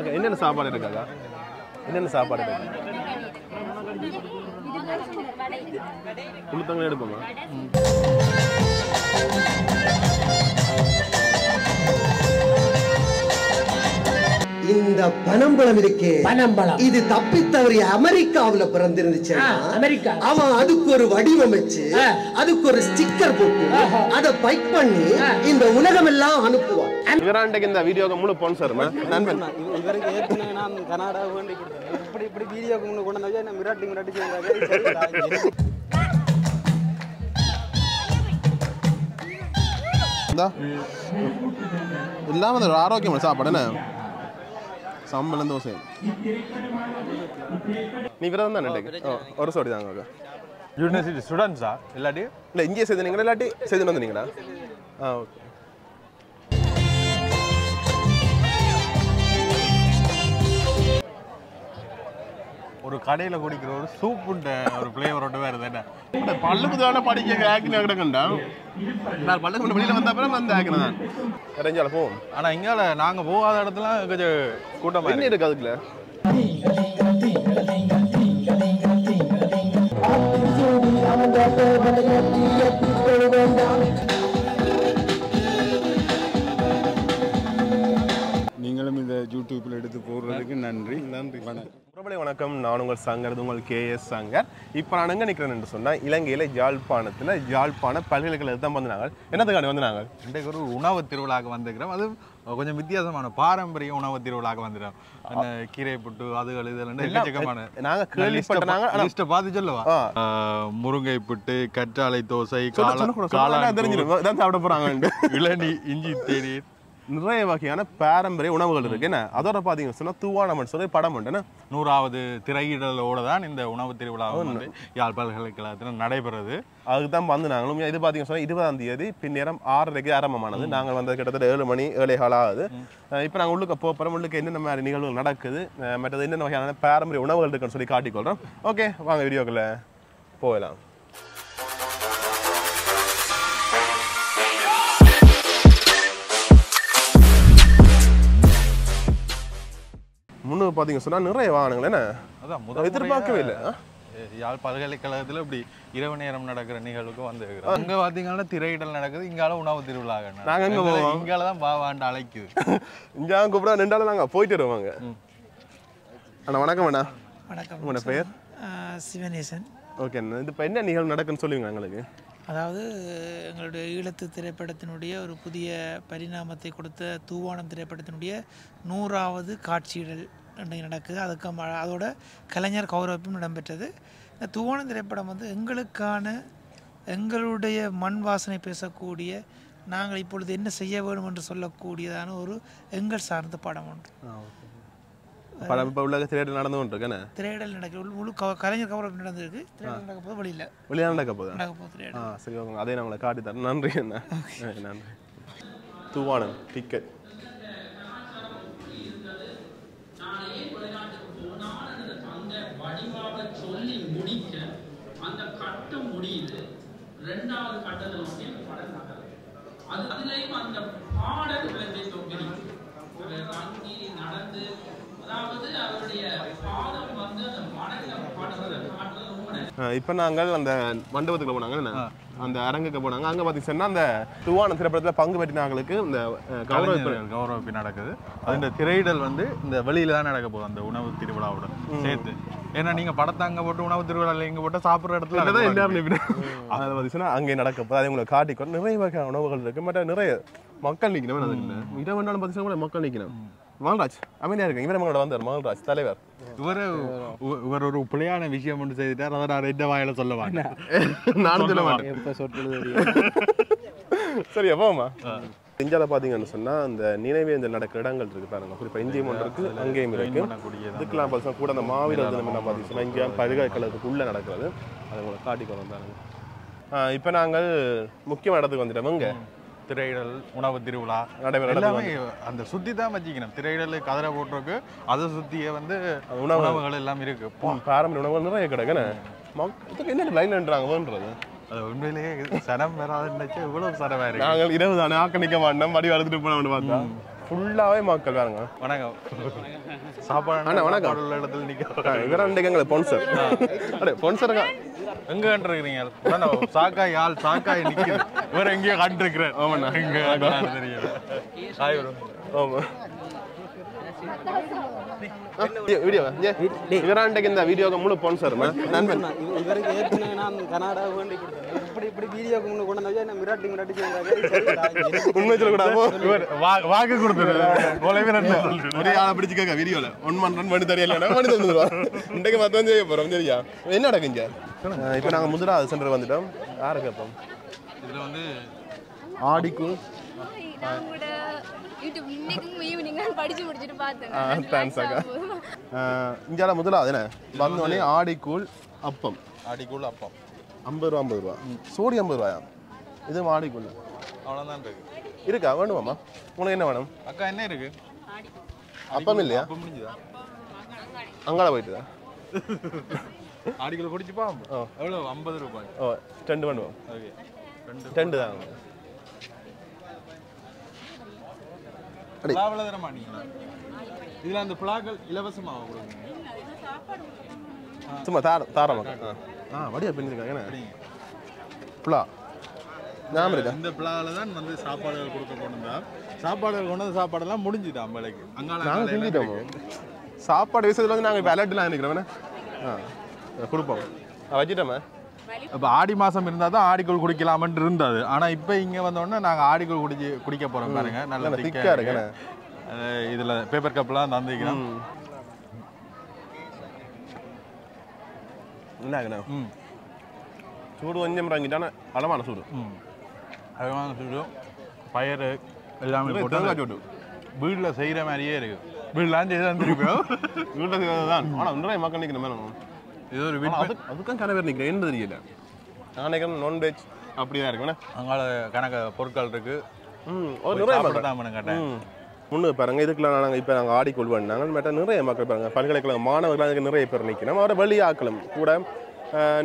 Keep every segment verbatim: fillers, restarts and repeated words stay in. Okay என்னென்ன சாப்பாடு இருக்குக்கா? என்னென்ன சாப்பாடு இருக்கு? குளுத்தங்களே எடுப்போமா? இந்த பனம்பழம் இருக்கே, பனம்பழம் இது தப்பித்தவரை அமெரிக்காவுல பிறந்திருந்துச்சு. அமெரிக்கா அவன் அதுக்கு ஒரு வடிவமைச்சு அதுக்கு ஒரு ஸ்டிக்கர் போட்டு அதை பைக் பண்ணி இந்த உலகம் எல்லாம் அனுப்புவான். இவராண்டக்கு இந்த வீடியோக்கு முழு ஸ்பான்சர் நண்பன். இவருக்கு ஏத்துனே நான் கனடா கொண்டு இப்படி இப்படி வீடியோக்கு முன்ன கொண்டு வந்தா நான் மிராட்டி மிராட்டி செய்றாங்க. இந்த எல்லாமே ஒரு ஆரோக்கியமான சாப்பாடுனே. சம்பளம் தோசை நீ விரதம் தானே டேக் ஒரு சோடி தாங்க அக்கா யூனிவர்சிட்டி ஸ்டூடண்ட்ஸா இல்லாட்டி இல்லை இங்கேயே செய்துனீங்களா இல்லாட்டி செய்துன்னு வந்துனீங்களா? ஆ ஓகே. ஒரு கடையில் குடிக்கிற ஒரு சூப்புண்ட ஒரு ஃப்ளேவரோட வேறு தானே பல்லுக்கு தானே படிக்க ஆக்கினா கிடக்குண்டா நான் பல்லுக்கு வெளியில் வந்த அப்புறம் வந்து ஆக்கினேன் தான் இறஞ்சால போவோம். ஆனால் இங்கால நாங்கள் போகாத இடத்துல கொஞ்சம் கூட்டம் என்ன இருக்குது அதுக்குள்ள நீங்களும் இந்த யூடியூப்பில் எடுத்து போடுறதுக்கு நன்றி. நன்றி வணக்கம். பிரபலை வணக்கம். நான் உங்கள் சங்கர், உங்கள் கேஎஸ் சங்கர். இப்போ நான் எங்கே நிற்கிறேன்னு சொன்னால் இலங்கையில் யாழ்ப்பாணத்தில் யாழ்ப்பாண பல்கலைக்கழகத்தை தான் வந்தாங்க. என்னத்துக்காண்டி வந்தாங்க? இன்றைக்கு ஒரு உணவு திருவிழாவுக்கு வந்துக்கிறோம். அது கொஞ்சம் வித்தியாசமான பாரம்பரிய உணவு திருவிழாவுக்கு வந்துடும். அந்த கீரை புட்டு அதுகள் இதெல்லாம் எக்கச்சக்கமான நாங்கள் கேள்விப்பட்டாங்க பார்த்து சொல்லவா முருங்கை புட்டு கற்றாழை தோசை தெரிஞ்சிடும் தான் சாப்பிட போகிறாங்க. இளநி இஞ்சி தேநீர் நிறைய வகையான பாரம்பரிய உணவுகள் இருக்குன்னு அதோட பார்த்தீங்கன்னு சொன்னால் தூவானம்னு சொல்லி படம் உண்டுன்னு நூறாவது திரையிடலோடு தான் இந்த உணவு திருவிழா வந்து யாழ் பல்கலைக்கழகத்தில் நடைபெறுது. அதுதான் வந்து நாங்களும் இது பார்த்தீங்கன்னு சொன்னால் இருபதாம் தேதி பின்னேரம் ஆறரைக்கு ஆரம்பமானது. நாங்கள் வந்தது கிட்டத்தட்ட ஏழு மணி ஏழே கால ஆகுது. இப்போ நாங்கள் உள்ளுக்கு போகிறோம். உள்ளுக்கு என்னென்ன மாதிரி நிகழ்வுகள் நடக்குது மற்றது என்னென்ன வகையான பாரம்பரிய உணவுகள் இருக்குன்னு சொல்லி காட்டிக்கொள்கிறோம். ஓகே வாங்க வீடியோக்குள்ளே போகலாம். முன்னு பார்த்தீங்கன்னு சொன்னால் நிறைய வாகனங்கள் என்ன அதான் எதிர்பார்க்கவே இல்லை. யாழ் பல்கலைக்கழகத்தில் இப்படி இரவு நேரம் நடக்கிற நிகழ்வுக்கு வந்து அங்கே பார்த்தீங்கன்னா திரையிடல் நடக்குது. இங்கால உணவு திருவிழா நாங்கள் எங்கே போவோம் இங்கால தான் பாவாண்டு அழைக்குது. இங்கே கூப்பிட ரெண்டாலும் நாங்கள் போயிட்டு வருவாங்க. அண்ணா வணக்கம். அண்ணா வணக்கம். உங்களோட பெயர்? சிவநேசன். ஓகே அண்ணா இது இப்போ என்ன நிகழ்வு நடக்குன்னு சொல்லுவீங்களா எங்களுக்கு? அதாவது எங்களுடைய ஈழத்து திரைப்படத்தினுடைய ஒரு புதிய பரிணாமத்தை கொடுத்த தூவானம் திரைப்படத்தினுடைய நூறாவது காட்சியிடல் இன்றைக்கு நடக்குது. அதுக்கு அதோட கலைஞர் கௌரவிப்பும் இடம்பெற்றது. இந்த தூவானம் திரைப்படம் வந்து எங்களுக்கான எங்களுடைய மண் வாசனை பேசக்கூடிய நாங்கள் இப்பொழுது என்ன செய்ய வேண்டும் என்று சொல்லக்கூடியதான ஒரு எங்கள் சார்ந்த படம் உண்டு. படம் இப்போ உள்ள திரையிடல் நடந்து கொண்டு இருக்கேன்னு திரையிடல் நடக்க முழு கலைஞர் கவரம் நடந்திருக்கு. திரையிடல் நடக்க போது வெளியில் வெளியில் நடக்க போகுது நடக்க போகுது. ஆ சரி ஓகே அதே நம்மளை காட்டி தரேன். நன்றி அண்ணா. நன்றி. தூவானம் டிக்கெட் சொல்லி முடிக்க அந்த கட்டம் முடியுது. ரெண்டாவது கட்டத்தில் படம் நடக்குது. அது அதுலேயும் அந்த பாடல் விளைஞ்சு நடந்து இப்போ நாங்கள் அந்த மண்டபத்துக்கு போனாங்க. அந்த அரங்குக்கு போனாங்க. அங்கே பார்த்தீங்கன்னா அந்த தூவான திரைப்படத்தில் பங்கு பெற்றினாங்களுக்கு இந்த கௌரவிப்பு கௌரவிப்பு நடக்குது. அந்த திரையிடல் வந்து இந்த வெளியில தான் நடக்க போகுது அந்த உணவு திருவிழாவோட சேர்த்து. ஏன்னா நீங்க படத்தை அங்கே போட்டு உணவு திருவிழாவில் இங்கே போட்டால் சாப்பிட்ற இடத்துல தான் எல்லாருமே அதை பார்த்தீங்கன்னா அங்கே நடக்க போது. அதே உங்களை காட்டிக்கொண்டு நிறைய வகையான உணவுகள் இருக்கு. மற்ற நிறைய மக்கள் நிற்கணும். அதுக்கு இடம் வேணாலும் பார்த்தீங்கன்னா கூட மக்கள் நிற்கணும். மகன்ராஜ் அமைதியாக இருக்கு. இவரை மகளோட வந்தார் மகன்ராஜ் தலைவர். இவர் இவர் ஒரு பிள்ளையான விஷயம் ஒன்று செய்துட்டார். அதை நான் ரெட்ட வாயில சொல்லுவாங்க நானும் சொல்ல மாட்டேன். சரி எப்பாமா இந்தியாவில் பார்த்தீங்கன்னு சொன்னால் அந்த நினைவேந்தல் நடக்கிற இடங்கள் இருக்குது பாருங்க. குறிப்பாக இந்தியம் ஒன்று இருக்குது அங்கேயும் இருக்கும். இதுக்கெல்லாம் பார்த்தீங்கன்னா கூட அந்த மாவீரர் தினம் என்ன பார்த்தீங்கன்னா இந்தியா பல்கலைக்கழகத்துக்குள்ளே நடக்கிறது. அதை உங்களை காட்டிக்கொண்டு பாருங்க. இப்போ நாங்கள் முக்கியமான இடத்துக்கு வந்துட்டோம். இங்கே திரையிடல் உணவு திருவிழா எல்லாமே அந்த சுற்றி தான் வச்சுக்கணும். திரையிடல் கதிரை போட்டிருக்கு. அதை சுற்றியே வந்து உணவுகள் எல்லாம் இருக்கு. பாரம்பரிய உணவுகள் நிறைய கிடைக்குன்னு மக்களுக்கு என்ன லைன்ன்றாங்கன்றது அது உண்மையிலேயே சனம் வராதுன்னு இவ்வளவு சரவாயிருக்கு. நாங்கள் இரவு தானே ஆக்க நிற்க மாட்டோம். மடி வளர்த்துட்டு போன பார்த்தா ஃபுல்லாவே மக்கள் வரங்க. வணக்கம். சாப்பாடு அண்ணா வணக்கம். ஒரு இடத்துல நிக்க. இவரா நிக்கங்க ஸ்பான்சர். அட ஸ்பான்சர்ங்க. எங்க கண்டு இருக்கீங்க? அண்ணா சாக்கா யால் சாக்கா நிக்குது. வேற எங்கயோ கண்டு இருக்கற. ஆமாண்ணா. எங்க கண்டு தெரியல. Hi bro. ஆமா. வீடியோ இவராண்டக்கு இந்த வீடியோக்கு முழு ஸ்பான்சர் நண்பன் இவருக்கு ஏத்துனா நான் கனடா வேண்டி கொடுத்தேன் இப்படி இப்படி வீடியோக்கு முன்ன கொண்டு வந்தா என்ன மிராட்டி மிராட்டி செய்றாங்க உண்மையில கூட வாக்கு கொடுத்தது போலவே நடந்து ஒரே ஆளை பிடிச்சு கேக்க வீடியோல ஒன் ரன் பண்ணி தரையில பண்ணி தந்துடுவா இன்றைக்கு மத்தம் செய்ய போறோம் சரியா என்ன நடக்குங்க இப்போ நாங்க முதலாவது சென்டர் வந்துட்டோம் யாரை கேப்போம் இதுல வந்து ஆடிக்கு நாங்கட யூடியூப் இன்னைக்கு ஈவினிங் நான் படிச்சு முடிச்சிட்டு பார்த்தேன் தேங்க்ஸ் அக்கா இங்கல முதலாவது வந்தோனே ஆடிக்கூல் அப்பம் ஆடிக்கூல் அப்பம் ஐம்பது ரூபாய் ஐம்பது ரூபாய் சோடி ஐம்பது ரூபாயா இது ஆடிக்கூல் அவ்வளவுதான் இருக்கு இருக்கா வேணுமாமா உங்களுக்கு என்ன வேணும் அக்கா என்ன இருக்கு ஆடிக்கூல் அப்பம் இல்லையா அப்பம் முடிஞ்சதா அங்கால போய்டுதா ஆடிக்கூல் குடிச்சு பா எவ்வளவு ஐம்பது ரூபாய் ஓ ரெண்டு வேணும் ஓகே ரெண்டு ரெண்டு தான் லாவல தரமா நீங்க இதெல்லாம் அந்த பிளாக்கள் இலவசமா கொடுங்க சும்மா தார தாரமா ஆ வடியா பண்ணிருக்காங்க என்ன புலா நாம இருக்கு இந்த புலால தான் வந்து சாப்பாடுகள் கொடுக்க போறோம்டா சாப்பாடுகள் கொண்டது சாப்பாடெல்லாம் முடிஞ்சிட்டா அம்பாளைக்கு அங்கால நாங்க செஞ்சிட்டோம் சாப்பாடு விஷயத்துல வந்து நாங்க அலர்ட்ல நிக்கிறோம்னா கொடுப்போம் வச்சிட்டோமே அப்போ ஆடி மாசம் இருந்தா தான் ஆடிக்குள் குடிக்கலாம்னு இருந்தது ஆனா இப்போ இங்க வந்தோடனே நாங்க ஆடிக்குள் குடிச்சு குடிக்க போறோம் பாருங்க நல்ல திக்கா இருக்கு இதுல பேப்பர் கப்லாம் தந்துக்கிறோம் என்னங்கண்ணா சூடு கொஞ்சம் இறங்கிட்டானே அளமான சூடு அளமான சூடு பயறு எல்லாமே போட்டு வீட்டுல செய்யற மாதிரியே இருக்கு வீட்டுலாம் செய்தான் திருப்பியும் வீட்டுல செய்தான் ஆனா ஒன்றரை மக்கள் நிற்கிற மாதிரி இது ஒரு வீட் அதுக்கும் கணக்கு வேறு நிற்கிறேன் என்ன தெரியல நாளைக்கு நான்வெஜ் அப்படி தான் இருக்குண்ணா அங்கால கணக்கு பொருட்கள் இருக்குது ம் ஒரு நிறைய மக்கள் கேட்டேன் முன்னு பாருங்க இதுக்கெல்லாம் நாங்கள் இப்போ நாங்கள் ஆடி கொள்வோம்னாங்க மேட்டால் நிறைய மக்கள் பாருங்க பல்கலைக்கழக மாணவர்கள் அதுக்கு நிறைய பேர் நிற்கிறோம் அவரை வழி ஆக்கலாம் கூட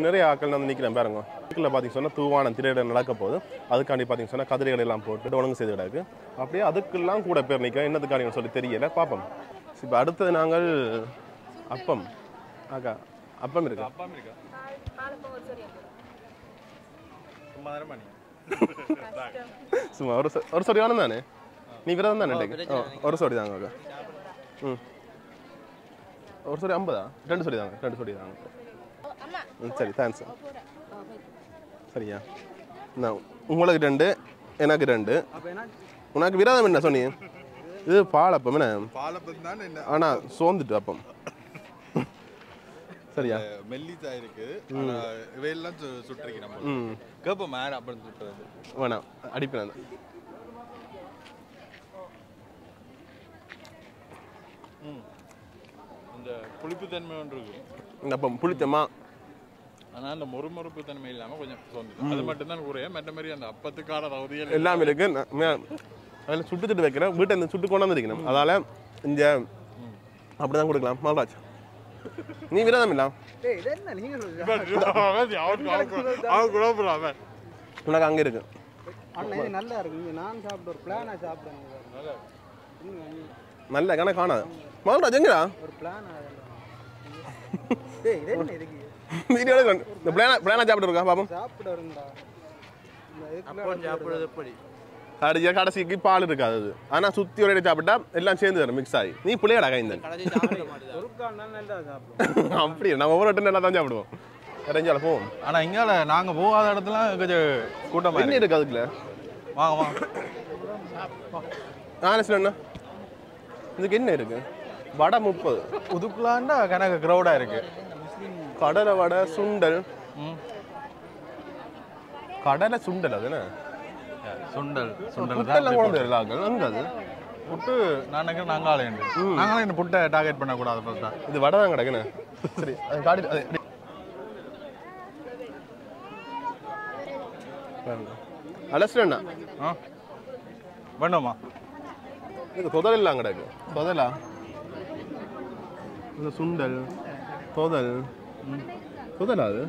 நிறைய ஆக்கள் வந்து நிற்கிறேன் பாருங்க இதுக்குள்ள பார்த்தீங்க சொன்னால் தூவானம் திரையிட நடக்க போகுது அதுக்காண்டி பார்த்தீங்க சொன்னால் கதிரைகள் எல்லாம் போட்டு ஒழுங்கு செய்து கிடக்கு அப்படியே அதுக்கெல்லாம் கூட பேர் நிற்கிறேன் என்னதுக்கான சொல்லி தெரியலை பார்ப்போம் இப்போ அடுத்தது நாங்கள் அப்பம் ஆக்கா அப்பம் இருக்கா அப்பம் இருக்கா பால் போற சரி சும்மா தரமா நீ சும்மா ஒரு ஒரு சோடி வேணும் தானே நீ விரதம் தானே டேக் ஒரு சோடி தாங்க ம் ஒரு சோடி ஐம்பது ரெண்டு சோடி தாங்க ரெண்டு சோடி தாங்க அம்மா சரி தேங்க்ஸ் சரியா நான் உங்களுக்கு ரெண்டு எனக்கு ரெண்டு உனக்கு விரதம் என்ன சொன்னீ இது பால் அப்பம் என்ன பால் அப்பம் தான் என்ன ஆனா சோந்துட்டு அப்பம் சரியா மெல்லிதா இருக்கு انا இவையெல்லாம் சுற்றுக்கி நம்ம கேப்ப மார் அப்படி சுற்றுது வேணா அடிப்பேன் ம் அந்த புளிப்பு தன்மை ஒன்றிருக்கு இந்த அப்ப புளித்தமா ஆனா அந்த மொறுமொறுப்பு தன்மை இல்லாம கொஞ்சம் சோந்து அது மட்டும் தான் குறைய மற்ற மாதிரி அந்த அப்பத்துக்கான ரவுதிகள் எல்லாம் இருக்கு அதெல்லாம் சுட்டுட்டு வைக்கிறேன் வீட்டை அந்த சுட்டு கொண்டாந்து இருக்கணும் அதால இந்த அப்படி தான் கொடுக்கலாம் மால்ராஜ் நீ விரதம் இல்ல டேய் இது என்ன நீங்க சொல்றீங்க அவன் குழப்புறான் உனக்கு அங்க இருக்கு அண்ணா இது நல்லா இருக்கு நான் சாப்பிட்டு ஒரு பிளானா சாப்பிடுறேன் நல்ல கண காணாது மால்ராஜ் எங்கடா ஒரு பிளானா டேய் இது என்ன இருக்கு வீடியோல இந்த பிளானா பிளானா சாப்பிட்டு இருக்கா பாப்போம் சாப்பிட்டு வரேன்டா அப்போ சாப்பிடுறது எப்படி அடியா கடைசிக்கு பால் இருக்காது அது ஆனா சுத்தி ஒரே சாப்பிட்டா எல்லாம் சேர்ந்து வரும் மிக்ஸ் ஆகி நீ புளியடா கைந்தன் கடைசி சாப்பிட மாட்டேன் ஒருக்கான நல்லா சாப்பிடுவோம் அப்படியே நம்ம ஒவ்வொரு டைம் நல்லா தான் சாப்பிடுவோம் கரெஞ்சால போவோம் ஆனா இங்கால நாங்க போகாத இடத்துல கொஞ்சம் கூட்டமா என்ன இருக்கு அதுக்குள்ள வாங்க வாங்க நானே சொன்னேன்னா இதுக்கு என்ன இருக்கு வடை முப்பது உதுக்குலாண்டா கனக கிரவுடா இருக்கு கடலை வடை சுண்டல் கடலை சுண்டல் அதுனா சுண்டல் சுண்டல் தான் போறது எல்லாரும் அங்கது புட்டு நானங்க நாங்காலே உண்டு நாங்களே இந்த புட்டை டார்கெட் பண்ண கூடாது பார்த்தா இது வடை தான் கடக்குன சரி அது காடி அலஸ்டனா ஹ வேணுமா இது தோதல் இல்ல கடக்கு தோதலா இந்த சுண்டல் தோதல் தோதலா அது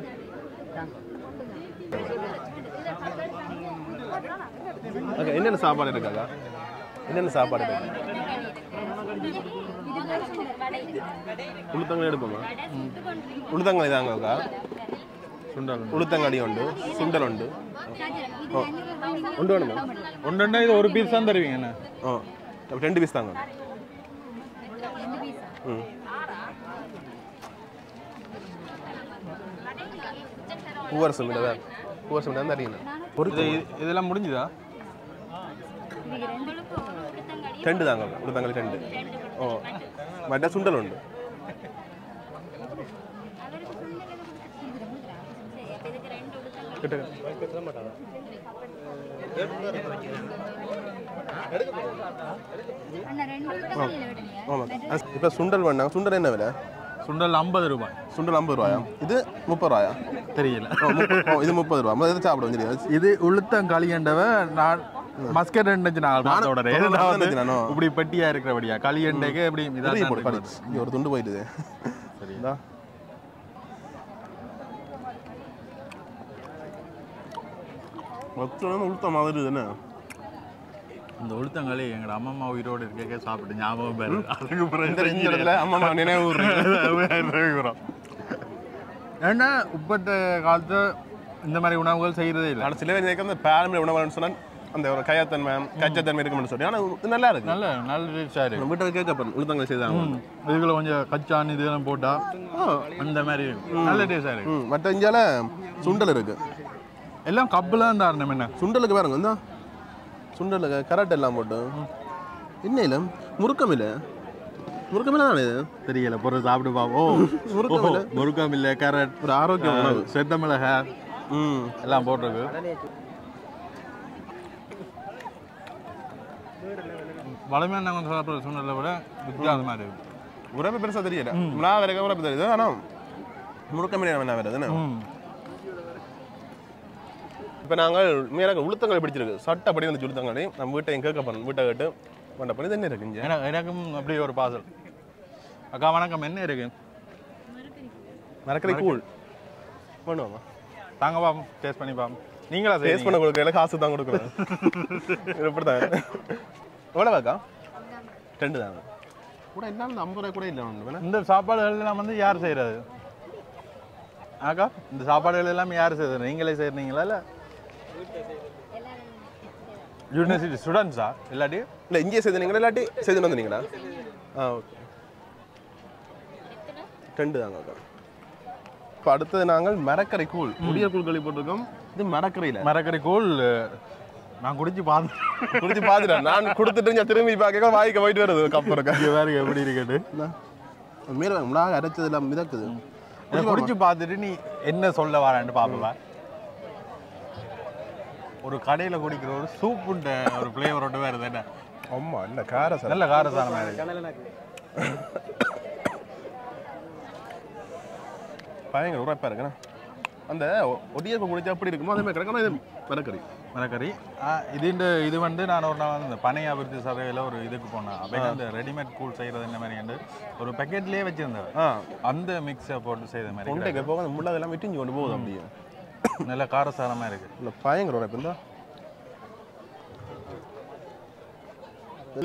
என்னென்ன சாப்பாடு இருக்காங்க என்னென்ன சாப்பாடு உளுத்தங்களே எடுப்போமா உளுத்தங்களே தாங்கக்கா உளுத்தங்களி உண்டு சுண்டல் உண்டு ஒன்று வேணுமா ஒன்றுண்டா இது ஒரு பீஸ் தான் தருவீங்கண்ணா ஆ ரெண்டு பீஸ் தாங்க ம் பூவர் சுண்டதா பூவர் சுண்டா தான் தருவீங்க இது இதெல்லாம் முடிஞ்சுதா ரெண்டு தாங்க உளுத்தங்களி ரெண்டு ஓ வடை சுண்டல் உண்டு இப்போ சுண்டல் வேணாங்க சுண்டல் என்ன விலை சுண்டல் ஐம்பது ரூபாய் சுண்டல் ஐம்பது ரூபாயா இது முப்பது ரூபாயா தெரியல இது முப்பது ரூபா முதல்ல சாப்பிடுவோம் தெரியாது இது உளுத்தங்களி என்றவை நான் மஸ்கட் ரெண்டுஞ்சு நாள் அதோட இப்படி பெட்டியா இருக்கிறபடியா களி எண்டைக்கு இப்படி இதாக ஒரு துண்டு போயிடுது சரிங்களா மொத்தம் உளுத்த மாதிரி தானே இந்த உளுத்தங்களி எங்களோட அம்மா உயிரோடு இருக்க சாப்பிட்டு ஞாபகம் பேர் அதுக்கு பிறகு அம்மா நினைவு ஏன்னா இப்பட்ட காலத்து இந்த மாதிரி உணவுகள் செய்கிறதே இல்லை ஆனால் சில பேர் அந்த பேரம்பரிய உணவுகள்னு சொன்னால் அந்த ஒரு கையாத்தன்மை கச்சத்தன்மை இருக்கும்னு சொல்லி ஆனால் நல்லா இருக்கு நல்ல நல்ல ரிச்சாக இருக்குது வீட்டில் கேட்க உளுத்தங்களி செய்தாங்க இதுக்குள்ள கொஞ்சம் கச்சான் இதெல்லாம் போட்டால் அந்த மாதிரி நல்ல டேஸ்டாக இருக்கு மற்ற இஞ்சால சுண்டல் இருக்குது எல்லாம் கப்பில் தான் தாரணம் என்ன சுண்டலுக்கு பாருங்க இந்த சுண்டலுக்கு கரெக்ட் எல்லாம் போட்டு என்ன இல்லை முறுக்கம் இல்லை முறுக்கம் இல்லை தானே தெரியல பொருளை சாப்பிட்டு பார்ப்போம் முறுக்கம் இல்லை முறுக்கம் இல்லை கரெக்ட் ஒரு ஆரோக்கியம் உணவு செத்த மிளகா ம் எல்லாம் போட்டிருக்கு வளமையான நாங்கள் சாப்பிட்ற சுண்டலை விட வித்தியாசமாக இருக்குது உறவு பெருசாக தெரியல நான் வேறு உறவு தெரியுது ஆனால் முறுக்கம் இல்லை என்ன வேறு தானே இப்போ நாங்கள் மேலே உளுத்தங்களி பிடிச்சிருக்கு சட்டப்படி வந்து உளுத்தங்களி நம்ம வீட்டை எங்கே கேட்க பண்ணணும் வீட்டை கேட்டு பண்ண பண்ணி என்ன இருக்கு இங்கே எனக்கும் அப்படியே ஒரு பார்சல் அக்கா வணக்கம் என்ன இருக்கு மரக்கறி கூழ் பண்ணுவாங்க தாங்க பாம் டேஸ்ட் பண்ணி பாம் நீங்களா டேஸ்ட் பண்ண கொடுக்குறீங்களா காசு தான் கொடுக்குறேன் எப்படி தான் எவ்வளோவாக்கா ரெண்டு தாங்க கூட என்ன ஐம்பது ரூபாய் கூட இல்லை இந்த சாப்பாடுகள்லாம் வந்து யார் செய்கிறது அக்கா இந்த சாப்பாடுகள் எல்லாமே யார் செய்கிறது நீங்களே செய்கிறீங்களா இல்லை யூனிவர்சிட்டி ஸ்டூடெண்ட்ஸா இல்லாட்டி இல்லை இங்கே செய்துனீங்களா இல்லாட்டி செய்துன்னு வந்தீங்களா ஆ ஓகே ரெண்டு தாங்க அக்கா இப்போ அடுத்தது நாங்கள் மரக்கரை கூழ் முடிய கூழ் கழி போட்டிருக்கோம் இது மரக்கரையில் மரக்கரை கூழ் நான் குடிச்சு பார்த்து குடிச்சு பார்த்துட்டேன் நான் கொடுத்துட்டு திரும்பி பார்க்க வாய்க்கு போயிட்டு வருது கப்பு இருக்கேன் வேறு எப்படி இருக்குது மேலே முன்னாக அரைச்சது எல்லாம் மிதக்குது குடிச்சு பார்த்துட்டு நீ என்ன சொல்ல வரான்னு பார்ப்பேன் ஒரு கடையில் குடிக்கிற ஒரு சூப்புண்ட ஒரு ஃப்ளேவரோட வேறு தானே ஆமாம் இல்லை கார சார் நல்ல கார சார் பயங்கர உரைப்பாக இருக்குண்ணா அந்த ஒடியப்பை குடிச்சா அப்படி இருக்குமோ அதே மாதிரி கிடக்கணும் இது மரக்கறி மரக்கறி இதுண்டு இது வந்து நான் ஒரு நாள் இந்த பனை அபிவிருத்தி சபையில் ஒரு இதுக்கு போனேன் அப்படின்னா அந்த ரெடிமேட் கூழ் செய்கிறது என்ன மாதிரி என்று ஒரு பேக்கெட்லேயே வச்சுருந்தேன் அந்த மிக்ஸை போட்டு செய்த மாதிரி கொண்டைக்கு போக அந்த முள்ளை எல்லாம் விட்டு இங்கே கொண்டு போகுது அப்படியே நல்ல காரசாரமாக இருக்குது இல்லை பயங்கர இப்போ இந்த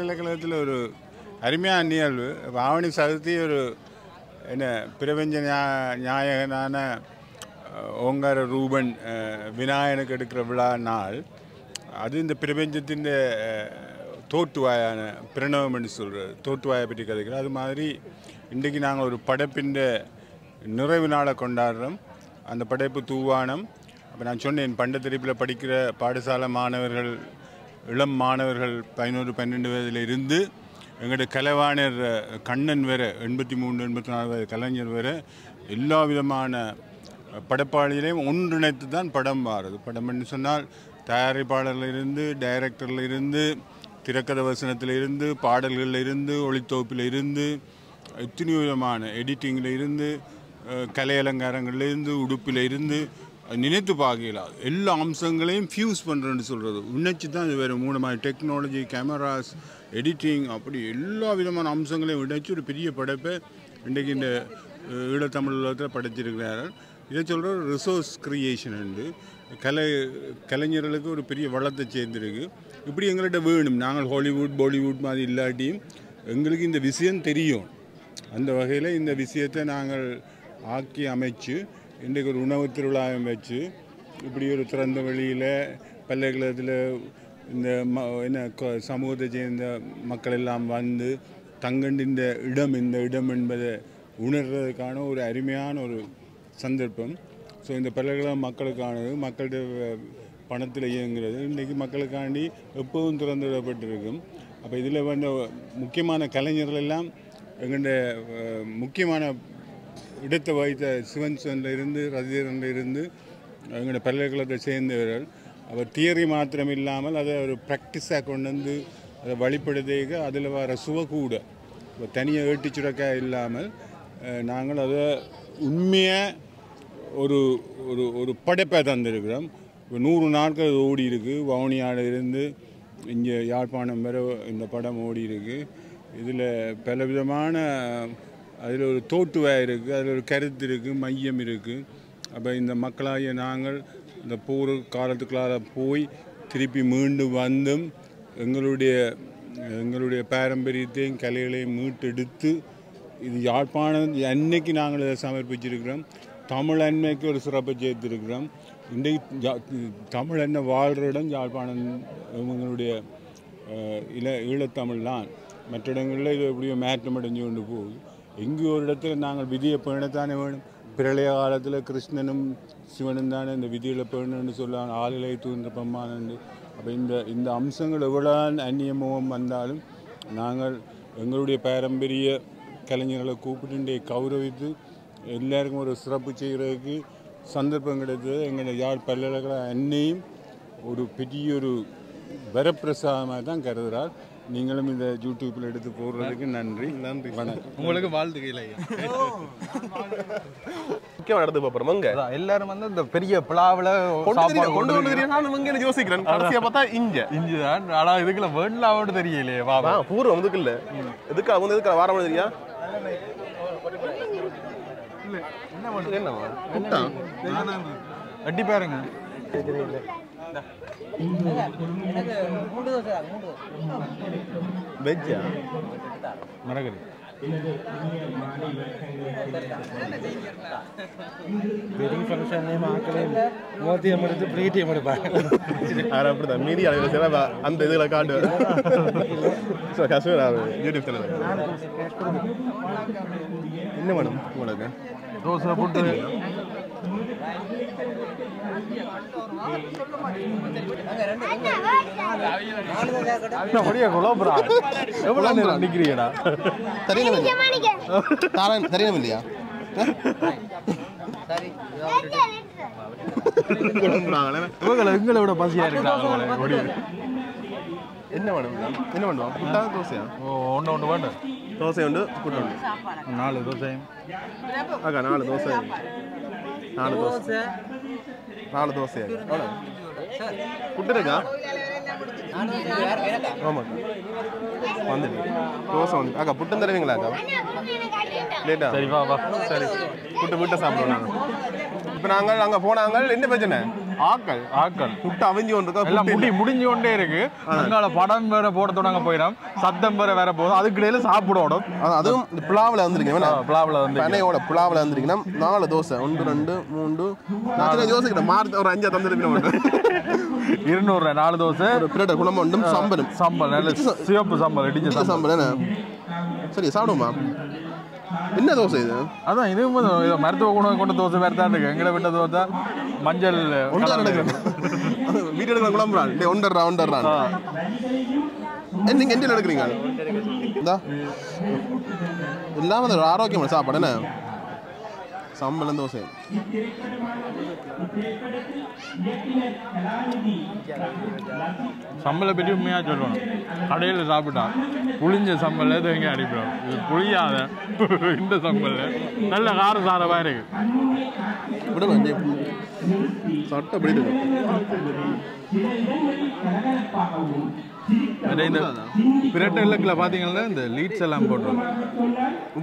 இலக்கணத்தில் ஒரு அருமையான நிகழ்வு ஆவணி சதுர்த்தி ஒரு என்ன பிரபஞ்ச நாயகனான ஓங்கார ரூபன் விநாயகனுக்கு எடுக்கிற விழா நாள் அது இந்த பிரபஞ்சத்தின் தோற்றுவாயான பிரணவம் என்று சொல்கிறது தோற்றுவாயை பற்றி கதைக்கிறோம் அது மாதிரி இன்றைக்கு நாங்கள் ஒரு படைப்பின் நிறைவு நாளை கொண்டாடுறோம் அந்த படைப்பு தூவானம் அப்போ நான் சொன்னேன் பண்ட திரைப்பில் படிக்கிற பாடசாலை மாணவர்கள் இளம் மாணவர்கள் பதினோரு பன்னெண்டு வயதிலிருந்து எங்களுடைய கலைவாணர் கண்ணன் வர எண்பத்தி மூணு எண்பத்தி நாலு வயது கலைஞர் வர எல்லா விதமான படைப்பாளிகளையும் ஒன்றிணைத்து தான் படம் வாருது படம்னு சொன்னால் தயாரிப்பாளர்களிலிருந்து டைரக்டர்லேருந்து திரைக்கதை வசனத்திலிருந்து பாடல்களிலிருந்து ஒளித்தொகுப்பில் இருந்து எத்தனையோ விதமான எடிட்டிங்கில் இருந்து கலை அலங்காரங்கள்லேருந்து உடுப்பில் இருந்து நினைத்து பார்க்கல எல்லா அம்சங்களையும் ஃபியூஸ் பண்ணுறேன்னு சொல்கிறது உணர்ச்சி தான் இது வேறு மூணு மாதிரி டெக்னாலஜி கேமராஸ் எடிட்டிங் அப்படி எல்லா விதமான அம்சங்களையும் இணைச்சி ஒரு பெரிய படைப்பை இன்றைக்கு இந்த ஈழத்தமிழ் உலகத்தில் படைச்சிருக்கிறார்கள் இதை சொல்கிற ரிசோர்ஸ் க்ரியேஷன் உண்டு கலை கலைஞர்களுக்கு ஒரு பெரிய வளத்தை சேர்ந்துருக்கு. இப்படி எங்கள்கிட்ட வேணும். நாங்கள் ஹாலிவுட் பாலிவுட் மாதிரி இல்லாட்டியும் எங்களுக்கு இந்த விஷயம் தெரியும். அந்த வகையில் இந்த விஷயத்தை நாங்கள் ஆக்கி அமைச்சு இன்றைக்கு ஒரு உணவு திருவிழா அமைச்சு இப்படி ஒரு திறந்த வெளியில் பல்கலைக்கழகத்தில் இந்த ம என்ன சமூகத்தை சேர்ந்த மக்கள் எல்லாம் வந்து தங்கண்டு இந்த இடம் இந்த இடம் என்பதை உணர்கிறதுக்கான ஒரு அருமையான ஒரு சந்தர்ப்பம். ஸோ இந்த பல்கலைக்கழகம் மக்களுக்கானது, மக்கள்கிட்ட பணத்தில் இயங்குகிறது. இன்றைக்கி மக்களுக்காண்டி எப்போதும் திறந்து விடப்பட்டிருக்கும். அப்போ இதில் வந்து முக்கியமான கலைஞர்கள் எல்லாம் எங்கள்கிட்ட முக்கியமான இடத்தை வகித்த சிவன் சனில் இருந்து ரஜினில் இருந்து எங்களோட பல்கலைக்கழகத்தை சேர்ந்தவர்கள். அவர் தியரி மாத்திரம் இல்லாமல் அதை ஒரு ப்ராக்டிஸாக கொண்டு வந்து அதை வழிபடுத்த அதில் வர சுவை கூட தனியாக ஏட்டி சுரக்கா இல்லாமல் நாங்கள் அதை உண்மையாக ஒரு ஒரு ஒரு படைப்பை தந்திருக்கிறோம். இப்போ நூறு நாட்கள் அது ஓடி இருக்குது. வவுனியாவில் இருந்து இங்கே யாழ்ப்பாணம் வரை இந்த படம் ஓடி இருக்குது. இதில் பல விதமான அதில் ஒரு தோட்டுவாய் இருக்குது, அதில் ஒரு கருத்து இருக்குது, மையம் இருக்குது. அப்போ இந்த மக்களாகிய நாங்கள் இந்த போர் காலத்துக்குள்ளார போய் திருப்பி மீண்டு வந்தும் எங்களுடைய எங்களுடைய பாரம்பரியத்தையும் கலைகளையும் மீட்டெடுத்து இது யாழ்ப்பாணம் அன்னைக்கு நாங்கள் இதை சமர்ப்பிச்சிருக்கிறோம். தமிழ் அன்னைக்கு ஒரு சிறப்பை சேர்த்துருக்கிறோம். இன்றைக்கு தமிழ் அன்னை வாழ்கிற இடம் யாழ்ப்பாணம் எங்களுடைய இள ஈழத்தமிழ் தான். மற்ற இடங்களில் இது எப்படியோ மேற்றம் அடைஞ்சு கொண்டு போகுது. எங்கேயோ ஒரு இடத்துல நாங்கள் விதியை பேணத்தானே வேணும். பிரளய காலத்தில் கிருஷ்ணனும் சிவனும் தானே இந்த விதியில் பேணுன்னு சொல்லுவாங்க. ஆளிலை தூண்ட பம்மானு. அப்போ இந்த இந்த அம்சங்கள் எவ்வளோ அந்நியமுகம் வந்தாலும் நாங்கள் எங்களுடைய பாரம்பரிய கலைஞர்களை கூப்பிட்டு கௌரவித்து எல்லாருக்கும் ஒரு சிறப்பு செய்கிறதுக்கு சந்தர்ப்பம் கிடைத்தது. எங்களை யாழ் பல்கலைக்கழக அன்னையும் ஒரு பெரிய ஒரு வரப்பிரசாதமாக தான் கருதுகிறார். நீங்களும் இந்த யூடியூப்பில் எடுத்து போடுறதுக்கு நன்றி. நன்றி, வணக்கம். உங்களுக்கு வாழ்த்துக்கள் ஐயா. முக்கியமாக நடந்து பார்ப்போம்ங்க. எல்லாரும் வந்து இந்த பெரிய பிளாவில் கொண்டு வந்து நான் இங்கே யோசிக்கிறேன். கடைசியாக பார்த்தா இங்கே இஞ்சி தான். ஆனால் இதுக்குள்ள வேண்டில் அவனு தெரியலையே. வா பூர்வம் இதுக்கு இல்லை, இதுக்கு அவங்க இதுக்கு வாரம் தெரியா என்ன வட்டி பாருங்க. வெஜ்ஜா மரகரி வெட்டிங் ஃபங்க்ஷனே மாக்கலே மோதிய மருந்து பிரீட்டிய மருப்பாங்க. ஆனா அப்படிதான் மீதி அளவில் சில அந்த இதுல காட்டுவேன். ஸோ கஷ்டம் யூடியூப் சேனல் என்ன வேணும் உங்களுக்கு? தோசை போட்டு எங்களோட பசியா இருக்கா? என்ன வேணும்? என்ன பண்ணுவோம்? புட்டா தோசையா? ஒன்று ஒன்று வேணும். தோசை உண்டு, புட்டு உண்டு. நாலு தோசை அக்கா. நாலு தோசை நாலு தோசை நாலு தோசை புட்டுருக்கா? ஆமாக்கா வந்துட்டு தோசை வந்து அக்கா புட்டும் தருவீங்களா அக்கா? லேட்டா சரி வா வா சரி புட்டு புட்டை சாப்பிடுவோம். நாங்கள் இப்போ நாங்கள் அங்கே போனாங்க. என்ன பிரச்சனை? ஆக்கள் ஆக்கள் புட்டு அவிஞ்சு கொண்டிருக்கா. முடி முடிஞ்சு கொண்டே இருக்கு. அதனால படம் வேற போட தொடங்க போயிடும். சத்தம் வேற வேற போதும். அதுக்கு இடையில சாப்பிடணும். அதுவும் பிளாவில் வந்துருக்கீங்க. பிளாவில் வந்து அன்னையோட பிளாவில் வந்துருக்கீங்கன்னா நாலு தோசை ஒன்று ரெண்டு மூன்று நான் யோசிக்கிறேன். மார்ச் ஒரு அஞ்சா தந்துருக்கீங்க. இருநூறுரூவா நாலு தோசை பிள்ளைட குழம்பு உண்டும் சம்பலும் சம்பல் நல்ல சிவப்பு சம்பல் இடிஞ்ச சம்பல். சரி சாப்பிடுமா? என்ன தோசை இது? அதான் இது மருத்துவ குணம் கொண்ட தோசை வேறு தான் இருக்கு. எங்களை விட்ட தோசை மஞ்சள் வீட்டு எடுக்கிற குழம்புறான் ஒன்றா ஒன்றா நீங்கள் எண்டியில் எடுக்கிறீங்க. இல்லாமல் ஒரு ஆரோக்கியமான சாப்பாடு என்ன சம்பளம் தோசை. சம்பளை பற்றி உண்மையாக சொல்லணும். கடையில் சாப்பிட்டான் புளிஞ்ச சம்பளை தேங்க அடிப்போம். இது புளியாத இந்த சம்பளை நல்ல கார சாரமாக இருக்கு. சட்டை பிடிக்க இந்த பிரட்டை இல்லைக்குள்ள பார்த்தீங்கன்னா இந்த லீட்ஸ் எல்லாம் போடுறோம்.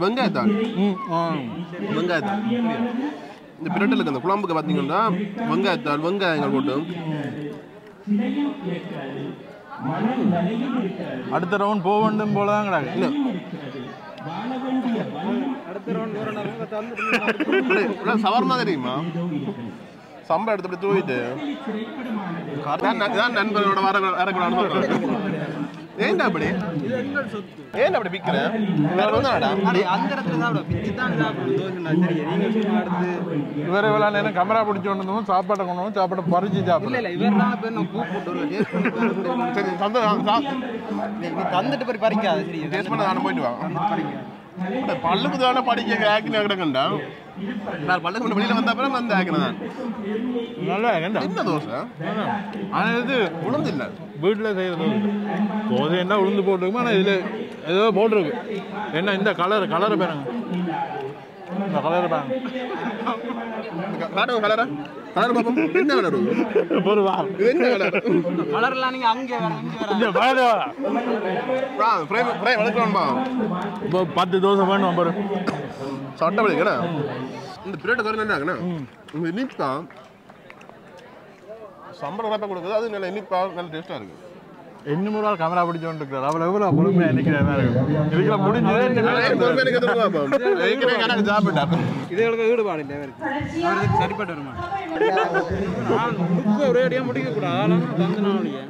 வெங்காயத்தான் வெங்காயத்தான் இந்த பிரட்டில் இருக்க அந்த குழம்புக்கு பார்த்தீங்கன்னா வெங்காயத்தால் வெங்காயங்கள் போட்டும். அடுத்த ரவுண்ட் போக வேண்டும் போல தான் கிடாங்க. இல்லை சவர்மா தெரியுமா சம்பளம் எடுத்து தூவிட்டு நான் நண்பர்களோட வர வரக்கூடாது. ஏன்டா அப்படி ஏன்டா அப்படி பிக்கிற வேற ஒன்றாடா அப்படி அந்த இடத்துல தான் அப்படி பிச்சி தான் தோசைனா சரி நீங்க சும்மா அடுத்து இவரே வேளால என்ன கேமரா பிடிச்சு கொண்டோம் சாப்பாடு கொண்டோம் சாப்பாடு பறிச்சு சாப்பிடு இல்ல இல்ல இவர் நாலு பேர் நான் கூப் போட்டு வரேன் டேஸ்ட் பண்ணி சரி தந்து நீ தந்துட்டு போய் பறிக்காத சரி டேஸ்ட் பண்ண நான் போயிட்டு வா பறிக்க பல்லுக்கு தான படிக்க ஆக்கின கிடங்கடா நான் பல்லுக்கு வெளியில வந்த அப்புறம் வந்து ஆக்கின நல்லா ஆக்கின என்ன தோசை ஆனா இது உளுந்து இல்ல வீட்டில் செய்கிறது தோசை என்ன உளுந்து போட்டிருக்குமா ஆனால் இதில் ஏதோ போட்டிருக்கு என்ன இந்த கலர் கலரை பேருங்க இந்த கலரை பாருங்க கலரா கலர் பார்ப்போம் என்ன கலர் ஒரு வாரம் என்ன கலர் கலர்லாம் நீங்கள் அங்கே இந்த பழைய ஃப்ரை ஃப்ரை வளர்க்கணும்பா இப்போ பத்து தோசை வேணும் பாரு சட்டை வலிக்கண்ணா இந்த பிளேட்டை தோசை என்ன ஆகுண்ணா இந்த நீட் தான் சம்பளம் ரப்ப கொடுக்குது அது நல்ல இன்னிப்பா நல்ல டேஸ்டா இருக்கு. எண்ணூறு ரூபாய் கேமரா பிடிச்சு வந்துட்டாரு. அவளோ எவ்வளவு பொறுமையா நினைக்கிறாரா இருக்கு. இதுக்கு முடிஞ்சதே என்ன பொறுமையா நிக்கிறதுக்கு பாப்பா. ஏக்கறே கணக்கு ஜாப் பண்ணா. இதுகளுக்கு ஈடுபாடு இல்ல வேற. அவருக்கு சரிப்பட்டு வருமா? நான் முக்க ரேடியா முடிக்க கூடாது. ஆனாலும் தந்தனாவளியே.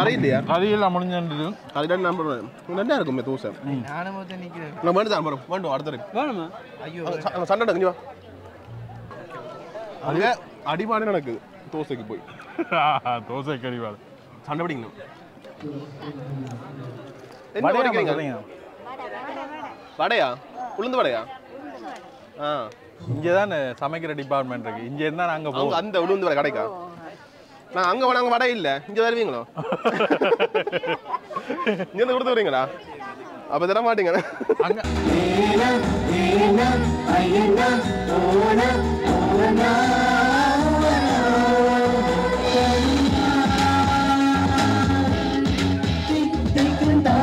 தரையிலயா? தரையில முடிஞ்சது. தரையில நம்பர் நல்லா இருக்குமே தோசை. நானே மொத்த நிக்கிறேன். நான் மட்டும் தான் வரேன். வந்து அடுத்து இருக்கு. வேணுமா? ஐயோ. சண்டை நடக்குது வா. அதுவே அடிமானே நடக்குது. தோசைக்கு போய் தோசை கறிவாள் சண்டை பிடிக்கணும் வடையா உளுந்து வடையா ஆ இங்கே தான் சமைக்கிற டிபார்ட்மெண்ட் இருக்கு இங்கே இருந்தால் நாங்கள் போவோம் அந்த உளுந்து வடை கிடைக்கா நான் அங்கே போனாங்க வடை இல்லை இங்கே வருவீங்களோ இங்கேருந்து கொடுத்து வரீங்களா அப்போ தர மாட்டீங்க அங்கே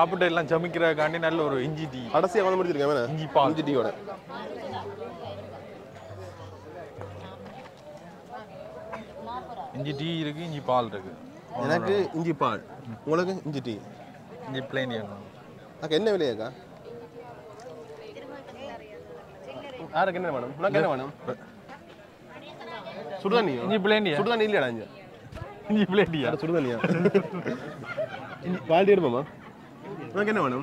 சாப்பிட்டு எல்லாம் சமைக்கிறதுக்காண்டி நல்ல ஒரு இஞ்சி டீ கடைசியாக வந்து முடிச்சிருக்கேன் இஞ்சி பால் இஞ்சி டீயோட இஞ்சி டீ இருக்கு இஞ்சி பால் இருக்கு எனக்கு இஞ்சி பால் உங்களுக்கு இஞ்சி டீ இஞ்சி பிளேன் அக்கா என்ன விலையாக்கா யாருக்கு என்ன வேணும் உனக்கு என்ன வேணும் சுடுதண்ணியா இஞ்சி பிளேண்டியா சுடுதண்ணி இல்லையாடா இஞ்சி இஞ்சி பிளேண்டியா சுடுதண்ணியா இஞ்சி பால் எடுப்போமா உனக்கு என்ன வேணும்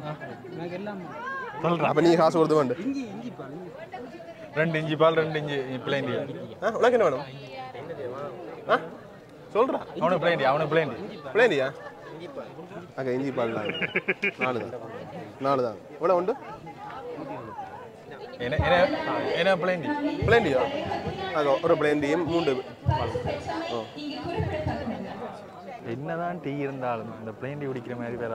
எனக்கு எல்லாமே சொல்றா அப்ப நீ காசு கொடுத்து வேண்டு இஞ்சி இஞ்சி பால் ரெண்டு இஞ்சி பால் ரெண்டு இஞ்சி பிளேண்டியா உனக்கு என்ன வேணும் ஆ சொல்றா அவனே பிளேண்டியா அவனே பிளேண்டி பிளேண்டியா அக்கா இஞ்சி பால் நாலு நாலு தான் நாலு தான் எவ்வளோ உண்டு என்ன என்ன என்ன பிளேண்டி பிளேண்டியா அக்கா ஒரு பிளேண்டியும் மூன்று பால் ஓ என்னதான் டீ இருந்தாலும் இந்த பிளேண்டி குடிக்கிற மாதிரி வேற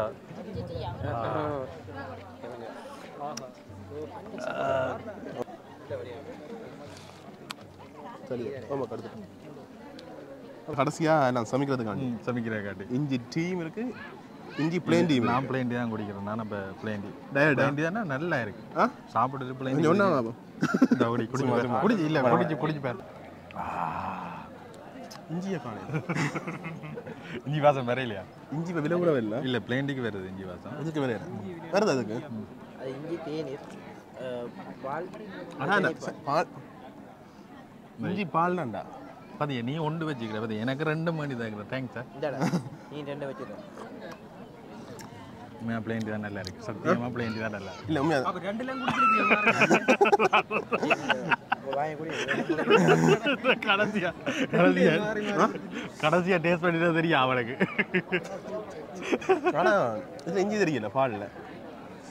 கடைசியா நான் சமைக்கிறதுக்காண்டி சமைக்கிறதுக்காண்டி இஞ்சி டீம் இருக்கு இஞ்சி பிளேன் டீம் நான் பிளேன் டீ தான் குடிக்கிறேன் நான் இப்போ பிளேன் டீ பிளேன் டீ தானே நல்லா இருக்கு சாப்பிட்டு பிளேன் டீ ஒன்றா குடி குடிச்சு குடிச்சு இல்லை குடிச்சு குடிச்சு பாரு இஞ்சியை காணும் இஞ்சி வாசம் வேற இல்லையா இஞ்சி விலை கூட வரல இல்லை பிளேன் டீக்கு வருது இஞ்சி வாசம் இஞ்சிக்கு விலை வருது அதுக்கு அது இஞ்சி தேநீர் பால் ஆனால் பால் இஞ்சி பால் தான்டா Padahal ni ondu baju kita, padahal, enak kerana mana itu kita, thanks sir. Jadi, ini dua baju tu. Saya plane di sana lari, setia saya plane di sana lari. Ia umur. Aku dua orang guru di sana. Boleh guru. Kadang dia, kadang dia, kadang dia dance pun dia dari awal lagi. Kadang, ini enjin dari mana, faham tak?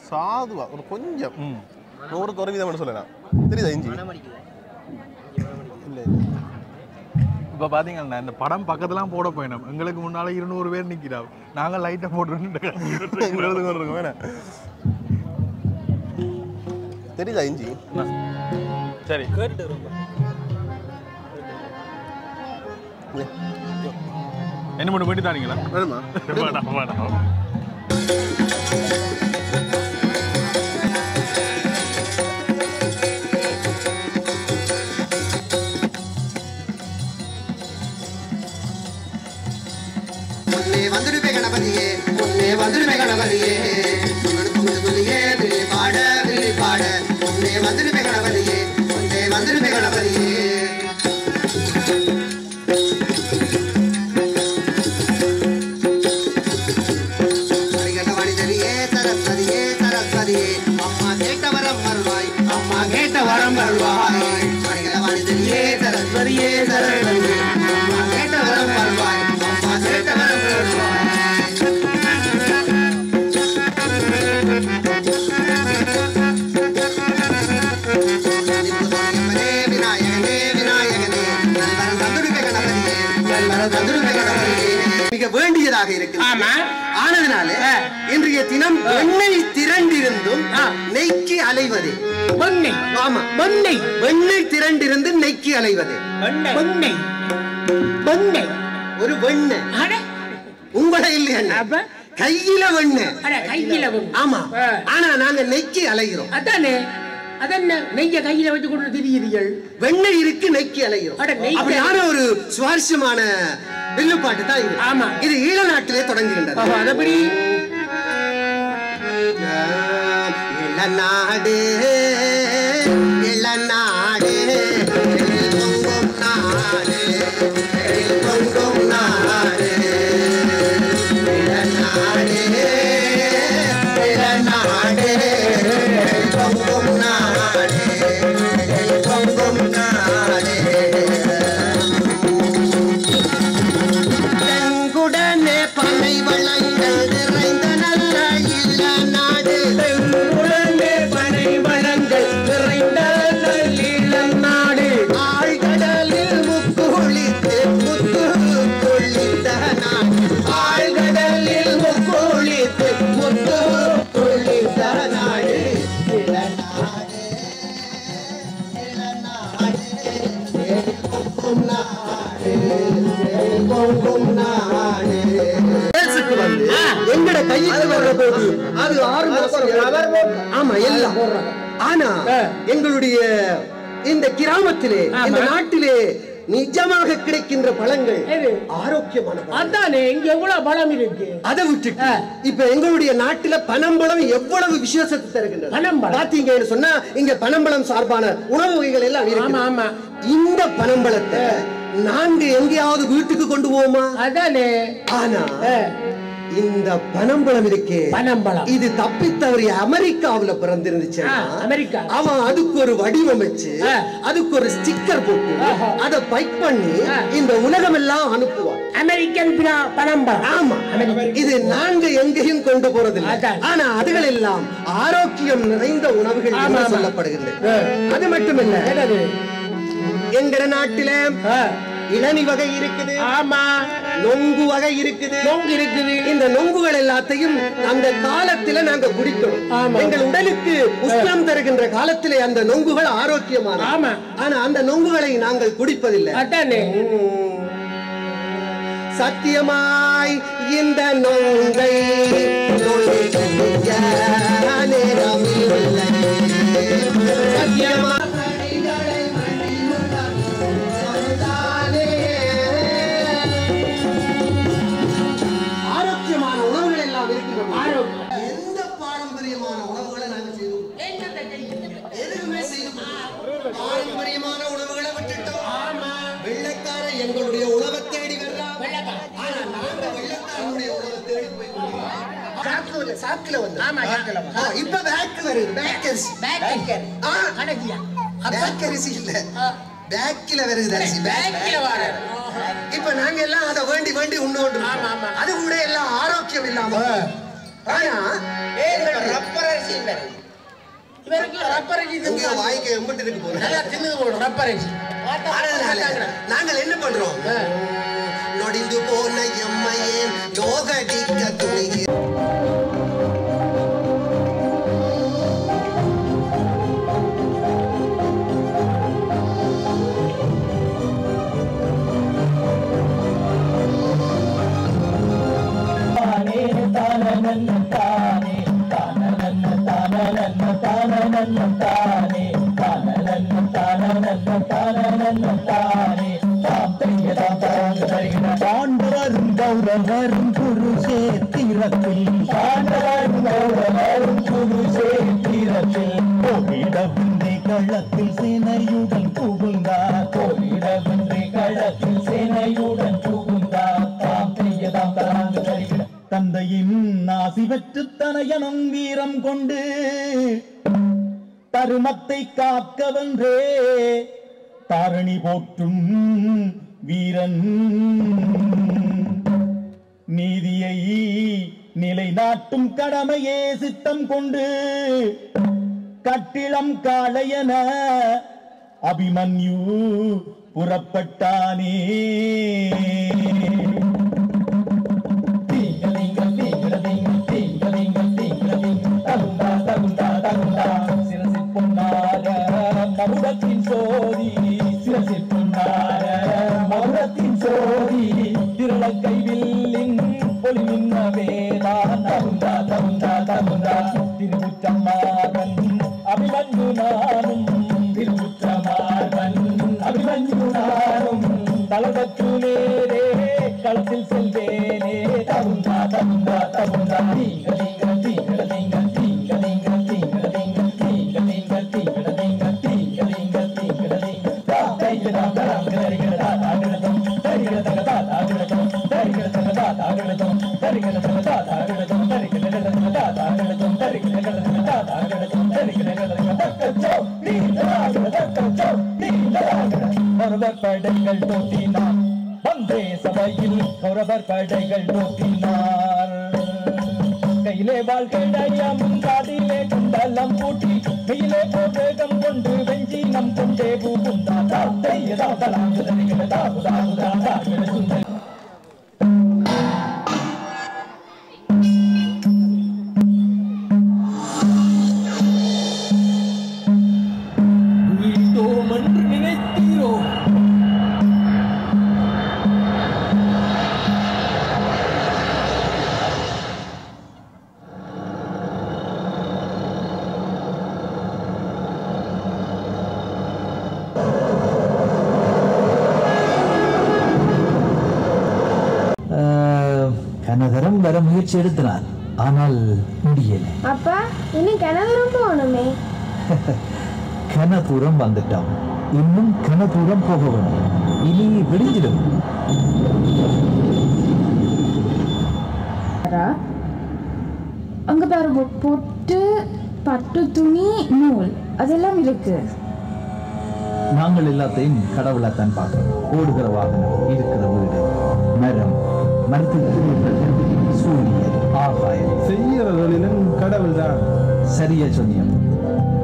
Saat tu, orang kunjung. No orang orang ini dah mana soalnya, dari dah enjin. Bapak badingan lah, padam pakai dalam bodoh punya. Anggalah kita mana lagi iranu urut ni kira. Naga light up bodoh ni dekat. Iranu tu orang mana? Teri dah inji. Cari. Kau itu rumah. Leh. Ini mana beri taringgalah? Ada mana? Ada mana? Vandru megana valiye, vandru megana valiye, dili pada, dili pada, onde vandru megana valiye, onde vandru megana valiye. Varigata vadi valiye, taras valiye, taras valiye, amma geta varam varvai, amma geta varam varvai. Varigata vadi valiye, taras valiye, taras valiye, amma geta varam varvai, amma geta varam varvai. வேண்டியதாக இருக்கிறது. ஆனதனால இன்றைய தினம் வெண்ணெய் திரண்டிருந்தும் நெய்க்கு அலைவது. வெண்ணெய் ஆமா வெண்ணெய் வெண்ணெய் திரண்டிருந்து நெய்க்கு அலைவது. வெண்ணெய் வெண்ணெய் ஒரு வெண்ணெய். அட உங்களே இல்லையா? அப்ப கையில வெண்ணெய். அட கையில வெண்ணெய். ஆமா. ஆனா நாங்க நெய்க்கு அலைகிறோம். அதானே அதென்ன நெய்ய கையில வச்சு கொண்டு திரிகிறீர்கள். வெண்ணெய் இருக்கு நெய்க்கு அலைகிறோம். அப்ப யாரோ ஒரு சுவாரஸ்யமான வில்லுப்பாட்டு தான் இது. ஆமா இது ஈழ நாட்டிலே தொடங்குகின்றது. அப்ப அதபடி ஈழ நாடே ஈழ நாடே பொங்கும் நாடே பொங்கும் நாடே ஈழ நாடே ஈழ நாடே பொங்கும் நாடே பொங்கும் நாடே எங்கட கையில வர்ற போது அது ஆறு ஆமா எல்லாம் ஆனா எங்களுடைய இந்த கிராமத்திலே இந்த நாட்டிலே நிஜமாக கிடைக்கின்ற பழங்கள் ஆரோக்கியமான அதானே இங்க எவ்வளவு பழம் இருக்கு. அதை விட்டுட்டு இப்ப எங்களுடைய நாட்டுல பனம்பழம் எவ்வளவு விசேஷத்தை தருகின்றது. பனம்பழம் பாத்தீங்கன்னு சொன்னா இங்க பனம்பழம் சார்பான உணவு வகைகள் எல்லாம் இருக்கு. ஆமா இந்த பனம்பழத்தை நாங்க எங்கேயாவது வீட்டுக்கு கொண்டு போவோமா? அதானே ஆனா இந்த பனம்பழம் இருக்கே பனம்பழம் இது தப்பி தவறிய அமெரிக்காவுல பிறந்திருந்துச்சு. அமெரிக்கா அவன் அதுக்கு ஒரு வடிவமைச்சு அதுக்கு ஒரு ஸ்டிக்கர் போட்டு அதை பைக் பண்ணி இந்த உலகம் எல்லாம் அனுப்புவான். அமெரிக்கன் பனம்பழம் ஆமா இது நாங்க எங்கேயும் கொண்டு போறது இல்லை. ஆனா அதுகள் எல்லாம் ஆரோக்கியம் நிறைந்த உணவுகள் என்று சொல்லப்படுகிறது. அது மட்டுமில்லை எங்கட நாட்டில இளநி வகை இருக்குது. ஆமா நொங்கு வகை இருக்குது. நொங்கு இருக்குது. இந்த நொங்குகள் எல்லாத்தையும் அந்த காலத்துல நாங்க குடிக்கணும். எங்கள் உடலுக்கு உஷ்ணம் தருகின்ற காலத்திலே அந்த நொங்குகள் ஆரோக்கியமான. ஆமா ஆனா அந்த நொங்குகளை நாங்கள் குடிப்பதில்லை. அதானே சத்தியமாய் இந்த நொங்கை சத்தியமாய் சாப்ட்ல வந்து. ஆமா சாப்ட்ல வந்து. இப்போ பேக் வருது. பேக்கர்ஸ். பேக்கர். ஆ அடக்கியா. பேக்கர்ஸ் இல்ல. பேக்ல வருது தரிசி. பேக்ல வர. இப்போ நாங்க எல்லாம் அத வேண்டி வேண்டி உண்ணுவோம். ஆமா ஆமா. அது கூட எல்லாம் ஆரோக்கியம் இல்லாம. ஆனா ஏங்க ரப்பர் அரிசி வருது. இவருக்கு ரப்பர் அரிசி இங்க வாய்க்கு எம்பிட்டு இருக்கு போறோம். நல்லா தின்னு போறோம் ரப்பர் அரிசி. நாங்க என்ன பண்றோம்? நொடிந்து போன எம்மையே ஜோகடிக்க துணிகி பாண்டவரும் கௌரவரும் குரு சேத்திரத்தில் பாண்டவரும் கௌரவரும் குரு சேத்திரத்தில் கோவிடவின்றி களத்தில் சேனையுடன் புகுந்தார் கோவிடவின்றி களத்தில் சேனையுடன் புகுந்தார் தாம் செய்யதாம் தராங்க தருகிறார் தந்தையின் நாசி பெற்று தனையனும் வீரம் கொண்டு தருமத்தை காக்க வந்தே தாரணி போற்றும் வீரன் நீதியை நிலைநாட்டும் கடமையே சித்தம் கொண்டு கட்டிளம் காளையன அபிமன்யு புறப்பட்டானே மகுடத்தின் சோதி சிரசி பொன்னார மகுடத்தின் சோதி திருளக்கை வில்லின் பொலிவின் வேதா தகுந்தா தகுந்தா தகுந்தா திருவுற்றமாகன் அபிமன்யுனாரும் திருவுற்றமாகன் அபிமன்யுனாரும் தலதற்று நேரே களத்தில் செல்வேனே தகுந்தா தகுந்தா தகுந்தா நீங்கள் நீங்கள் நீங்கள் நீங்கள் நீங்கள் நீங்கள் நீங்கள் நீங்கள் நீங்கள் நீங்கள் நீங்கள் படைகள் தோற்றினார் வந்தே சபையில் ஒருவர் படைகள் தோற்றினார் கையிலே வாழ்க்கையா முன்காதிலே குண்டலம் பூட்டி கையிலே போதேகம் கொண்டு வெஞ்சி நம் கொண்டே பூந்தா தாத்தை தாத்தலாந்து தருகிறதா எடுத்தான் ஆனால் முடியல அப்பா இன்னும் கனபுரம் போகணுமே கனபுரம் வந்துட்டோம் இன்னும் கனபுரம் போகணும் இனி விடிஞ்சிடும் அங்க பாருங்க பொட்டு பட்டு துணி நூல் அதெல்லாம் இருக்கு நாங்கள் எல்லாத்தையும் கடவுளாத்தான் பார்க்கிறோம் ஓடுகிற வாகனம் இருக்கிற வீடு மரம் மரத்துக்கு சூரியன் ஆகாயம் செய்யறவர்களிலும் கடவுள் தான் சரியா சொன்னியா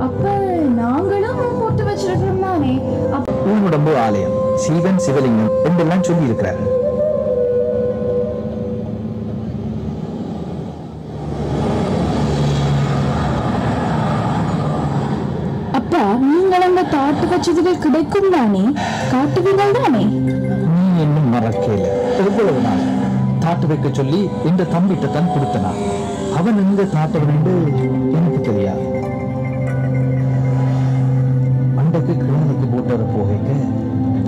அப்ப நாங்களும் போட்டு வச்சிருக்கிறோம் தானே உடம்பு ஆலயம் சிவன் சிவலிங்கம் என்றெல்லாம் சொல்லி இருக்கிறாரு அப்பா நீங்கள் அந்த காட்டு வச்சதுகள் கிடைக்கும் தானே காட்டுவீர்கள் தானே நீ என்னும் மறக்கல எவ்வளவு நாள் தாட்டு வைக்க சொல்லி இந்த தம்பிட்ட தான் கொடுத்தனான் அவன் எங்க தாட்டவன் என்று எனக்கு தெரியாது மண்டக்கு கிழமைக்கு போட்டவரை போகைக்கு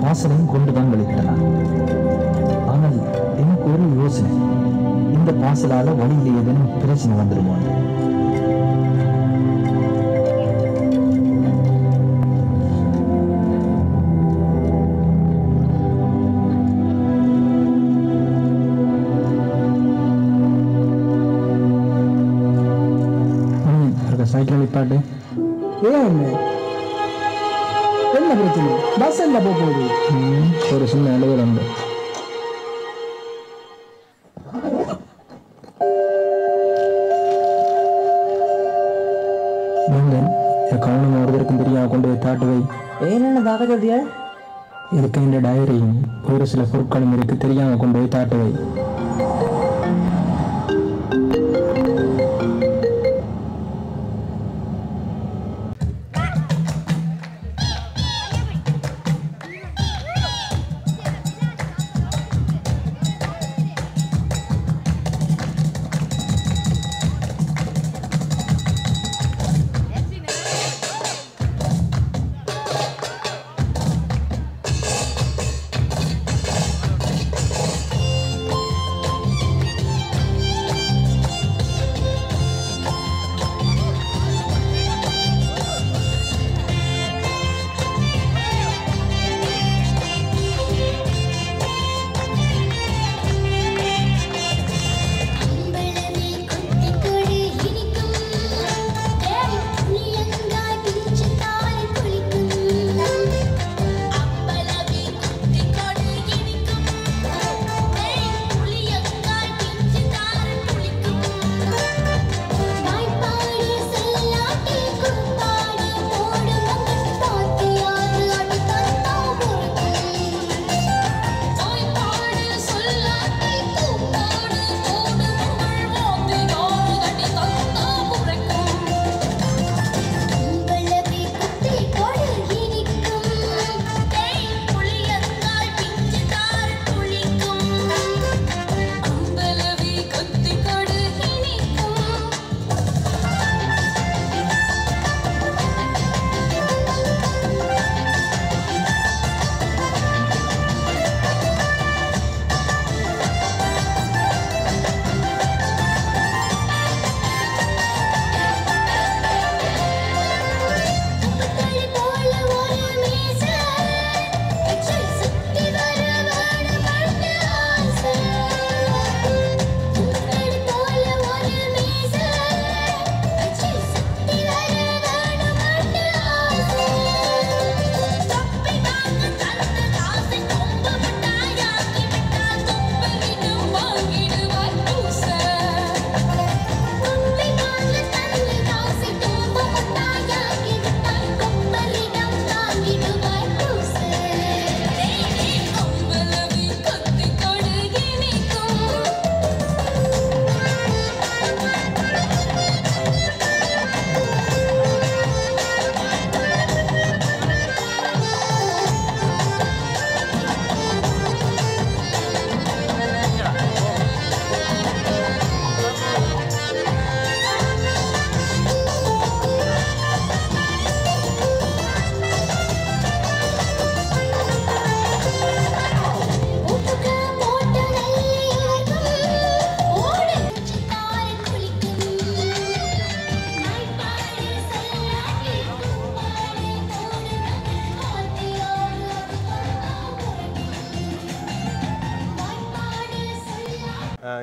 பாசனையும் கொண்டுதான் வெளியிட்டனான் ஆனால் எனக்கு ஒரு யோசனை இந்த பாசலால வழியிலே ஏதேனும் பிரச்சனை வந்துடுமோ ஏன் என்ன பிரச்சனை? பஸ் என்ன போக போகுது? ஒரு சின்ன அளவில் உண்டு. மங்கன் அக்கௌண்ட் நோடுவதற்கும் தெரியாமல் கொண்டு தாட்டுவை ஏன்னு பார்க்க சொல்றியா? இருக்கின்ற டைரியும் ஒரு சில பொருட்களும் இருக்கு, தெரியாமல் கொண்டு போய் தாட்டுவை.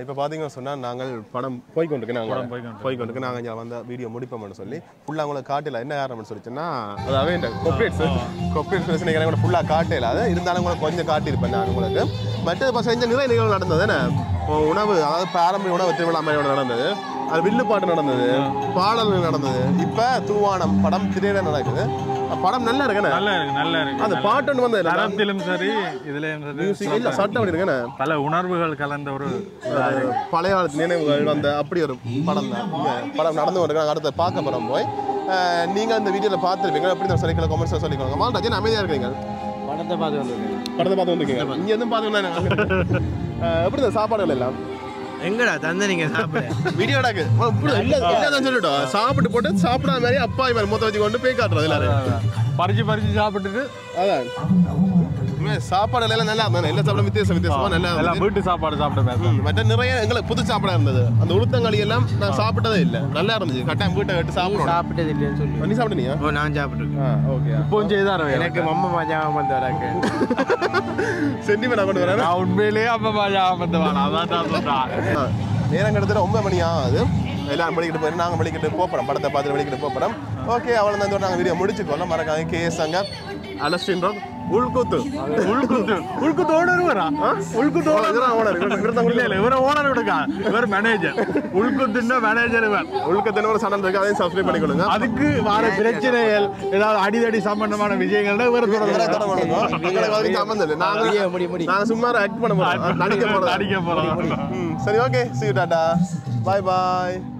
இப்போ பார்த்தீங்கன்னு சொன்னால் நாங்கள் படம் போய் கொண்டுருக்கு நாங்கள் போய் கொண்டுருக்கு நாங்கள் இங்கே வந்து வீடியோ முடிப்போம்னு சொல்லி ஃபுல்லாக அவங்களை காட்டல. என்ன காரணம்னு சொல்லிச்சுன்னா அதாவது இந்த கொப்ரேட்ஸ் கொப்ரேட்ஸ் பிரச்சனைகளை கூட ஃபுல்லாக காட்ட இல்லாத இருந்தாலும் உங்களுக்கு கொஞ்சம் காட்டியிருப்பேன் நான் உங்களுக்கு. மற்ற இப்போ செஞ்ச நிறைய நிகழ்வு நடந்தது என்ன உணவு, அதாவது பாரம்பரிய உணவு திருவிழா மாதிரி நடந்தது, அது வில்லுப்பாட்டு நடந்தது, பாடல்கள் நடந்தது. இப்போ தூவானம் படம் திரையில நடக்குது. படம் நல்லா இருக்குண்ணே, நல்லா இருக்கு நல்லா இருக்கு. அந்த பாட்டு வந்து அரபிலும் சரி இதுலயும் சரி இல்ல சட்டம் இருக்குண்ணே, பல உணர்வுகள் கலந்த ஒரு பழைய நினைவுகள் வந்த அப்படி ஒரு படம் தான் படம் நடந்து கொண்டிருக்காங்க. அடுத்த பார்க்க போறோம் போய் நீங்க அந்த வீடியோல பார்த்துருப்பீங்க. எப்படி நான் சொல்லிக்கல கமெண்ட்ஸ் சொல்லிக்கோங்க. மால் ரஜன் அமைதியா இருக்கீங்க, படத்தை பார்த்து வந்துருக்கீங்க, படத்தை பார்த்து வந்துருக்கீங்க, இங்க எதுவும் பார்த்துக்கலாம். எப்படி இந்த சாப்பாடுகள் எல்லாம் எங்கடா தந்தை நீங்க சாப்பிடு வீடியோடாக்கு எல்லாதான் சொல்லிட்டோம். சாப்பிட்டு போட்டு சாப்பிடாத மாதிரி அப்பா இவர் மூத்த வச்சு கொண்டு போய் காட்டுறது எல்லாரும் பறிச்சு பறிச்சு சாப்பிட்டுட்டு. அதான் சாப்பாடு எல்லாம் நல்லா இருந்தாங்க, எல்லா சாப்பிடும் வித்தியாசம் வித்தியாசமா நல்லா வீட்டு சாப்பாடு சாப்பிட்டேன். மற்ற நிறைய எங்களுக்கு புது சாப்பாடாக இருந்தது. அந்த உளுத்தங்களி எல்லாம் நான் சாப்பிட்டதே இல்லை, நல்லா இருந்துச்சு. கட்டாயம் வீட்டை கட்டு சாப்பிடணும். சாப்பிட்டது இல்லைன்னு சொல்லி நீ சாப்பிட்டீங்க? ஓ நான் சாப்பிட்டுருக்கேன். ஓகே இப்போ செய்தார் எனக்கு அம்மா மஜாவாக வந்தவராக்கு சென்டிமெண்ட் கொண்டு வரேன். நான் உண்மையிலேயே அம்மா மஜாவாக வந்தவானா அதான் தான் சொல்கிறேன். நேரம் கிட்டத்தட்ட ஒன்பது மணி ஆகுது. எல்லாரும் வெளிக்கிட்டு போயிடும், நாங்கள் வெளிக்கிட்டு போகிறோம், படத்தை பார்த்துட்டு வெளிக்கிட்டு போகிறோம். ஓகே அவளை தான் சொன்னாங்க வீடியோ முடிச்சுக்கோல மறக்காதீங்க கேஎஸ்ங்க அலஸ்டின் ரோட் உள்குத்து உள்குத்து உள்குத்து ஓனர் வரா உள்குத்து ஓனர் ஓனர் இவர்தான் இல்ல இல்ல இவர ஓனர் விடுங்க இவர் மேனேஜர் உள்குத்துன்னா மேனேஜர் இவர் உள்குத்துன ஒரு சேனல் இருக்கு அதையும் சப்ஸ்கிரைப் பண்ணிக்கோங்க அதுக்கு வார பிரச்சனைகள் ஏதாவது அடிதடி சம்பந்தமான விஷயங்கள்னா இவர தொடர்ந்து தொடர்ந்து உங்களுக்கு வந்து சம்பந்தம் இல்ல நான் நான் சும்மா ஆக்ட் பண்ண போறேன் நடிக்க போறேன் நடிக்க போறேன் சரி okay see you Tata bye bye